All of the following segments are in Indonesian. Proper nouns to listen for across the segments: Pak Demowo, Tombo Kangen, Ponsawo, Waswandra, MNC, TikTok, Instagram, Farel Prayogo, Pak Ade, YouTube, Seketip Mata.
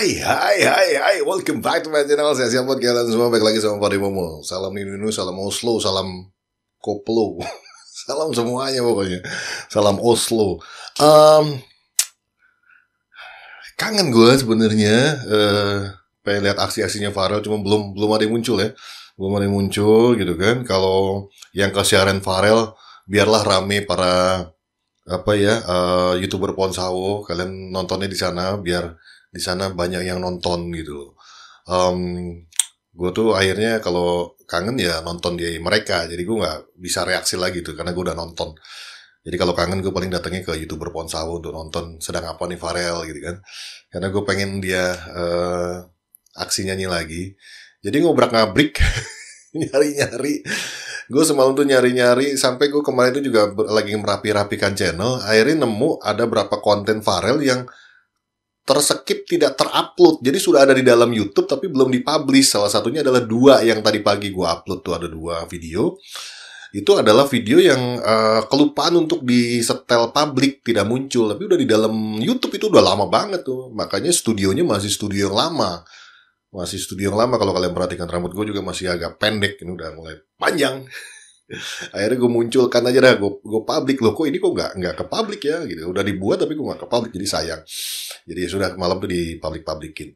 Hai, welcome back to my channel. Saya siap buat kalian semua, baik lagi sama Pak Demowo. Salam Nino, salam Oslo, salam Koplo. Salam semuanya pokoknya. Salam Oslo. Kangen gue sebenarnya pengen lihat aksi-aksinya Farel, cuma belum ada yang muncul ya. Belum ada yang muncul gitu kan. Kalau yang kesiaran Farel, biarlah rame para YouTuber Ponsawo, kalian nontonnya di sana biar di sana banyak yang nonton gitu loh. Gue tuh akhirnya kalau kangen ya nonton di mereka, jadi gue nggak bisa reaksi lagi tuh karena gue udah nonton. Jadi kalau kangen gue paling datangnya ke YouTuber Ponsawo untuk nonton sedang apa nih Farel gitu kan, karena gue pengen dia aksi nyanyi lagi. Jadi ngobrak-ngabrik nyari-nyari. Gue semalam tuh nyari-nyari sampai gue kemarin tuh juga lagi merapi-rapikan channel, akhirnya nemu ada berapa konten Farel yang terskip, tidak terupload. Jadi sudah ada di dalam YouTube tapi belum dipublish. Salah satunya adalah dua yang tadi pagi gue upload tuh, ada dua video. Itu adalah video yang kelupaan untuk disetel publik, tidak muncul. Tapi udah di dalam YouTube itu udah lama banget tuh. Makanya studionya masih studio yang lama. Masih studio yang lama. Kalau kalian perhatikan rambut gue juga masih agak pendek. Ini udah mulai panjang. Akhirnya gue munculkan aja dah, gue publik loh, kok ini kok nggak ke publik ya gitu, udah dibuat tapi gue nggak ke publik, jadi sayang. Jadi sudah malam tuh di publik-publikin,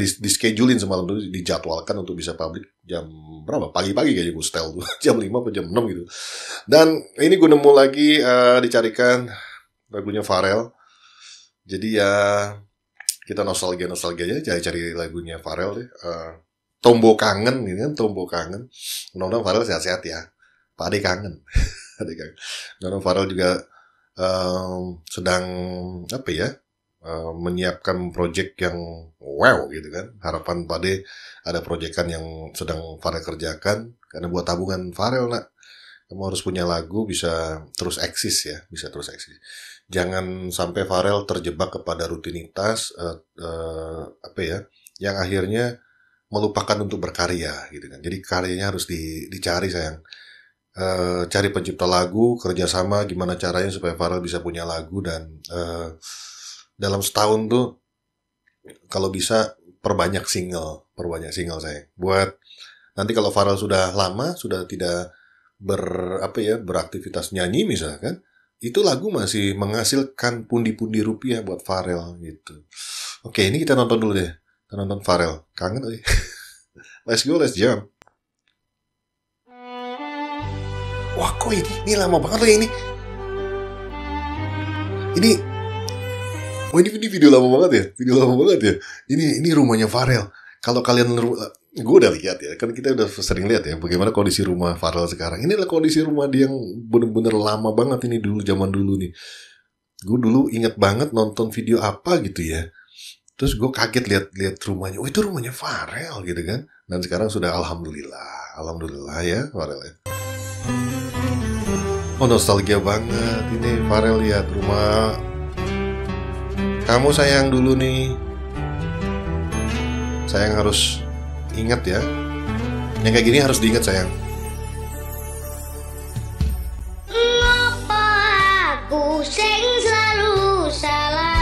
di schedulein semalam tuh, dijadwalkan untuk bisa publik jam berapa, pagi-pagi kayaknya gue setel tuh jam 5 atau jam 6 gitu. Dan ini gue nemu lagi, dicarikan lagunya Farel, jadi ya kita nostalgia-nostalgianya cari-cari lagunya Farel deh. Tombo kangen gitu kan, tombo kangen. Mudah-mudahan Farel sehat-sehat ya. Pak Ade kangen. Ade kangen. Mudah-mudahan Farel juga sedang apa ya? Menyiapkan project yang wow gitu kan. Harapan Pak Ade ada proyekan yang sedang Farel kerjakan, karena buat tabungan Farel nak. Kamu harus punya lagu bisa terus eksis ya, bisa terus eksis. Jangan sampai Farel terjebak kepada rutinitas yang akhirnya melupakan untuk berkarya gitu kan. Jadi karyanya harus dicari sayang. Cari pencipta lagu, kerjasama gimana caranya supaya Farel bisa punya lagu, dan dalam setahun tuh kalau bisa perbanyak single sayang. Buat nanti kalau Farel sudah lama sudah tidak beraktivitas nyanyi misalkan, itu lagu masih menghasilkan pundi-pundi rupiah buat Farel gitu. Oke, ini kita nonton dulu deh. Nonton Farel, kangen aja. Let's go, let's jump. Wah, kok ini lama banget loh ini. Ini video lama banget ya, Ini rumahnya Farel. Kalau kalian, gue udah lihat ya, kan kita udah sering lihat ya, bagaimana kondisi rumah Farel sekarang. Ini adalah kondisi rumah dia yang bener-bener lama banget ini, dulu zaman dulu nih. Gue dulu ingat banget nonton video apa gitu ya. Terus gue kaget lihat rumahnya. Oh, itu rumahnya Farel gitu kan. Dan sekarang sudah alhamdulillah ya Farel ya. Oh, nostalgia banget ini Farel, lihat rumah kamu sayang dulu nih. Sayang harus ingat ya. Yang kayak gini harus diingat sayang. Ngapa aku sing selalu salah?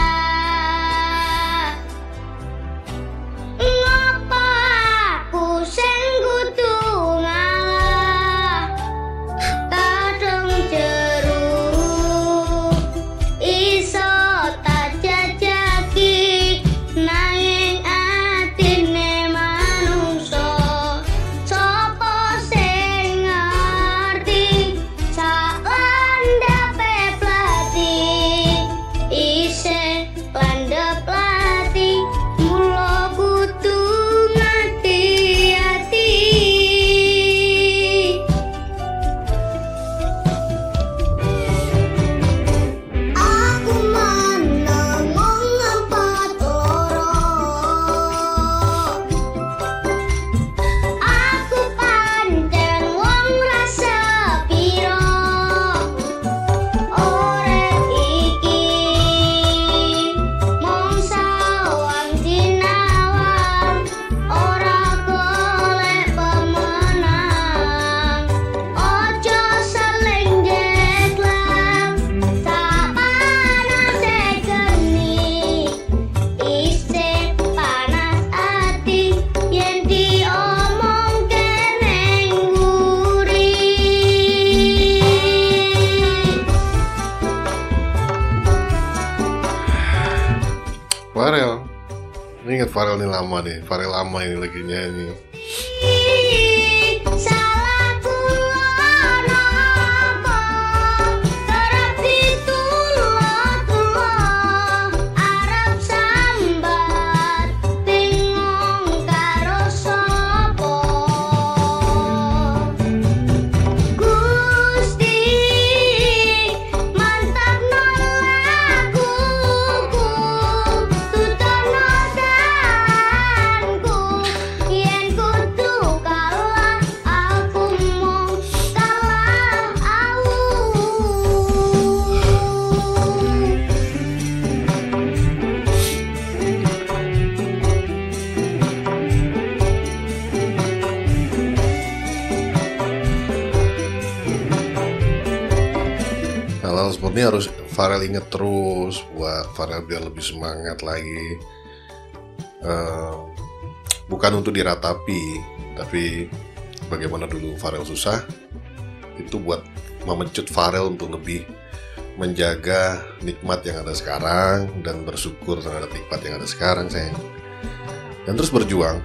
Farel. Ini ingat Farel nih lama nih. Farel lama ini lagi nyanyi. Sepertinya harus Farel inget terus buat Farel biar lebih semangat lagi. Bukan untuk diratapi, tapi bagaimana dulu Farel susah itu buat memecut Farel untuk lebih menjaga nikmat yang ada sekarang dan bersyukur terhadap nikmat yang ada sekarang, sayang. Dan terus berjuang.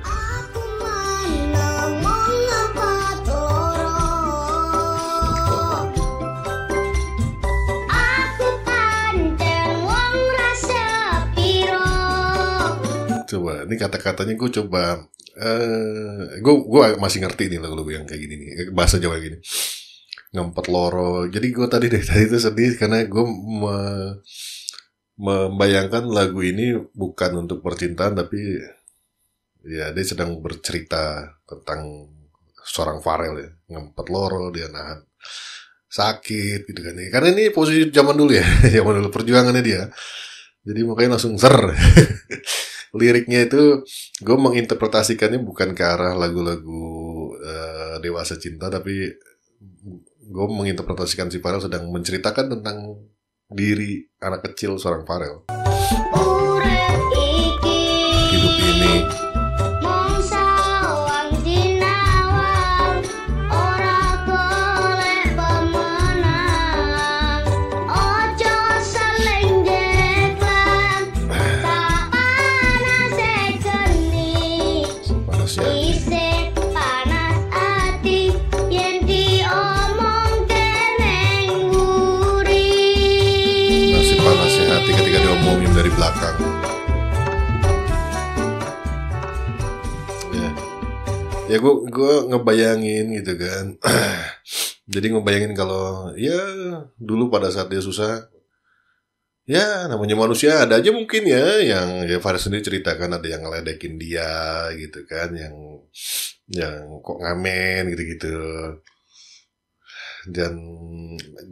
Coba, ini kata-katanya gue coba, gue masih ngerti nih lagu-lagu yang kayak gini nih, bahasa Jawa gini, ngempet loro. Jadi gue tadi itu sedih karena gue membayangkan lagu ini bukan untuk percintaan, tapi ya dia sedang bercerita tentang seorang Farel ya, ngempet loro, dia nahan sakit gitu kan. Karena ini posisi zaman dulu ya, zaman dulu perjuangannya dia. Jadi makanya langsung ser. Liriknya itu gue menginterpretasikannya bukan ke arah lagu-lagu dewasa cinta, tapi gue menginterpretasikan si Farel sedang menceritakan tentang diri anak kecil seorang Farel. Hidup ini belakang ya gue ngebayangin gitu kan. Jadi ngebayangin kalau ya dulu pada saat dia susah, ya namanya manusia ada aja mungkin ya yang ya Farel sendiri ceritakan ada yang ngeledekin dia gitu kan, yang kok ngamen gitu-gitu. Dan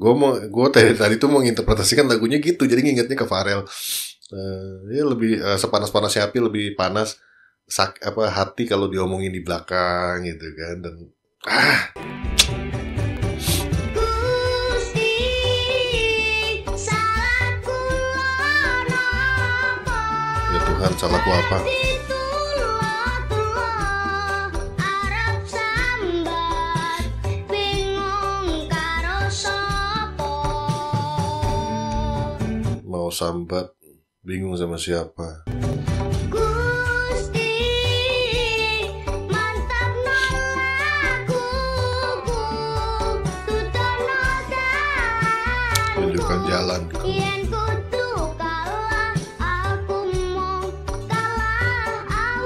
gue tadi tuh menginterpretasikan lagunya gitu, jadi ngingetnya ke Farel. Ya lebih sepanas-panasnya api, lebih panas hati kalau diomongin di belakang gitu kan. Dan ya Tuhan, salahku apa? Mau sambat bingung sama siapa. Gusti, mantap nolaku, tunjukkan jalan. Yen kudu kalah, aku mau kalah.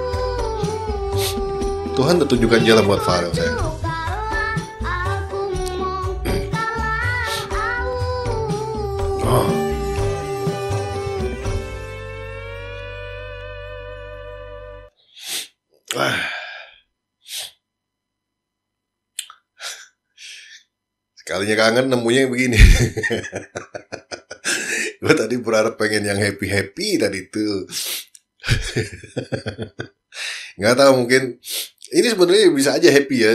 Tuhan tunjukkan jalan buat Farel, saya. Sekalinya kangen nemunya yang begini. Gue tadi berharap pengen yang happy-happy tadi tuh. Gak tahu, mungkin ini sebenarnya bisa aja happy ya,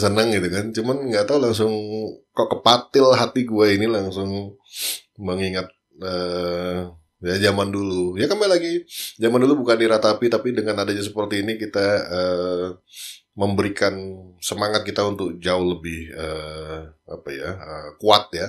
senang gitu kan. Cuman gak tahu langsung kok kepatil hati gue ini langsung mengingat ya zaman dulu. Ya kembali lagi, zaman dulu bukan diratapi, tapi dengan adanya seperti ini kita memberikan semangat kita untuk jauh lebih kuat ya.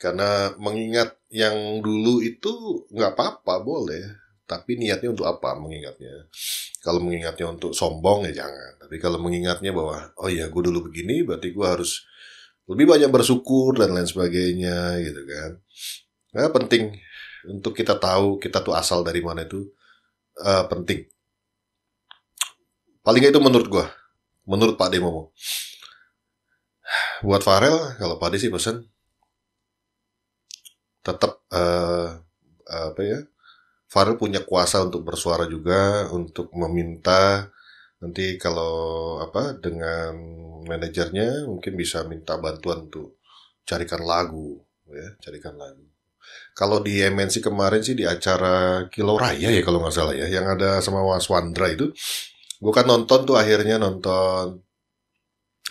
Karena mengingat yang dulu itu nggak apa-apa, boleh. Tapi niatnya untuk apa mengingatnya? Kalau mengingatnya untuk sombong ya jangan. Tapi kalau mengingatnya bahwa, oh ya gue dulu begini, berarti gue harus lebih banyak bersyukur dan lain sebagainya gitu kan. Nah, penting untuk kita tahu kita tuh asal dari mana itu penting. Paling gak itu menurut gue, menurut Pak Demowo. Buat Farel, kalau Pak Ade sih pesan, tetap apa ya? Farel punya kuasa untuk bersuara juga, untuk meminta nanti kalau apa dengan manajernya mungkin bisa minta bantuan untuk carikan lagu, ya, carikan lagu. Kalau di MNC kemarin sih di acara Kilo Raya ya kalau nggak salah ya, yang ada sama Waswandra itu, gue kan nonton tuh akhirnya nonton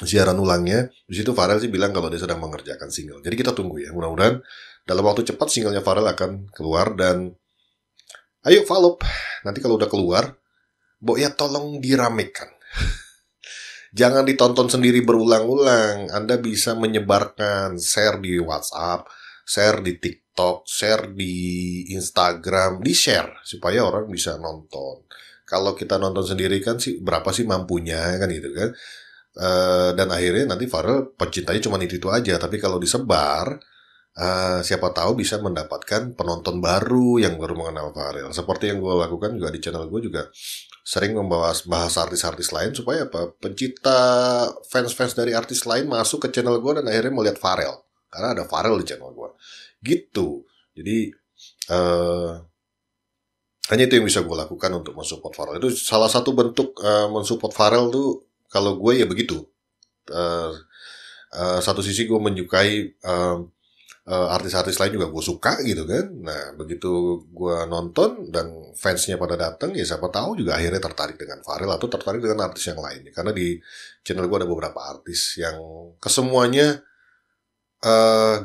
siaran ulangnya. Di situ Farel sih bilang kalau dia sedang mengerjakan single. Jadi kita tunggu ya, mudah-mudahan dalam waktu cepat singlenya Farel akan keluar dan ayo follow. Nanti kalau udah keluar, Mbok ya tolong diramekan. Jangan ditonton sendiri berulang-ulang. Anda bisa menyebarkan, share di WhatsApp, share di TikTok, share di Instagram, di-share supaya orang bisa nonton. Kalau kita nonton sendiri kan sih berapa sih mampunya kan gitu kan. Dan akhirnya nanti Farel pecintanya cuma itu aja. Tapi kalau disebar, siapa tahu bisa mendapatkan penonton baru yang baru mengenal Farel. Seperti yang gue lakukan juga di channel gue juga sering membawa bahas artis-artis lain supaya apa? Pencipta fans-fans dari artis lain masuk ke channel gue dan akhirnya melihat Farel karena ada Farel di channel gue. Gitu. Jadi hanya itu yang bisa gue lakukan untuk mensupport Farel. Itu salah satu bentuk mensupport Farel tuh kalau gue ya begitu. Satu sisi gue menyukai artis-artis lain juga gue suka gitu kan. Nah begitu gue nonton dan fansnya pada datang, ya siapa tahu juga akhirnya tertarik dengan Farel atau tertarik dengan artis yang lain. Karena di channel gue ada beberapa artis yang kesemuanya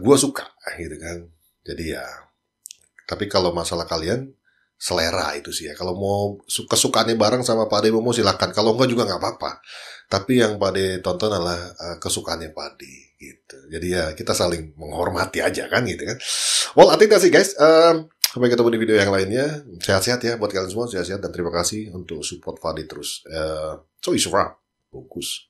gue suka gitu kan. Jadi ya, tapi kalau masalah kalian selera itu sih ya. Kalau mau kesukaannya bareng sama Pak Ade mau silahkan. Kalau enggak juga nggak apa-apa. Tapi yang Pak Ade tonton adalah kesukaannya Pak Ade gitu. Jadi ya kita saling menghormati aja kan gitu kan. Well, I think that's it guys. Sampai ketemu di video yang lainnya. Sehat-sehat ya buat kalian semua. Sehat-sehat dan terima kasih untuk support Pak Ade terus. So it's a wrap. Fokus.